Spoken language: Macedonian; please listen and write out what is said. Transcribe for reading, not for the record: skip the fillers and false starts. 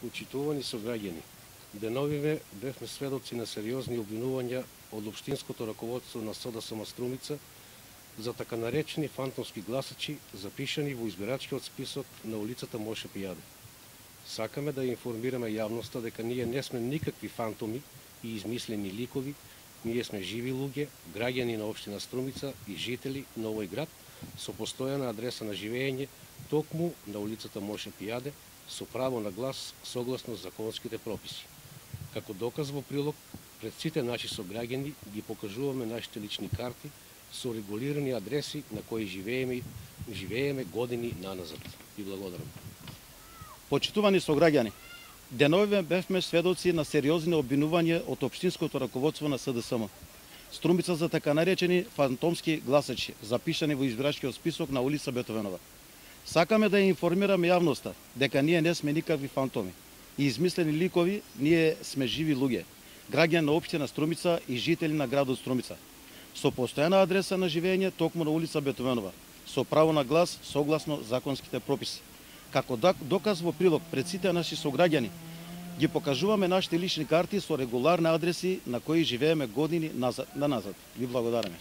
Почитувани сограѓани, деновиве бевме сведоци на сериозни обвинувања од општинското раководство на СДСМ Струмица за така наречени фантомски гласачи запишани во избирачкиот список на улицата Моша Пијаде. Сакаме да информираме јавноста дека ние не сме никакви фантоми и измислени ликови, ние сме живи луѓе, граѓани на општина Струмица и жители на овој град со постојана адреса на живење токму на улицата Моша Пијаде, со право на глас согласно законските прописи. Како доказ во прилог, пред сите наши сограѓани ги покажуваме нашите лични карти со регулирани адреси на кои живееме години наназад. И благодарам. Почитувани сограѓани, деновиве бевме сведоци на сериозни обвинувања од општинското раководство на СДСМ Струмица за така наречени фантомски гласачи, запишани во избирачкиот список на улица Бетовенова. Сакаме да информираме јавноста дека ние не сме никакви фантоми и измислени ликови, ние сме живи луѓе, граѓани на општина Струмица и жители на градот Струмица, со постојана адреса на живење токму на улица Бетовенова, со право на глас согласно законските прописи. Како доказ во прилог пред сите наши сограѓани ги покажуваме нашите лични карти со регуларни адреси на кои живееме години назад. Ви благодараме.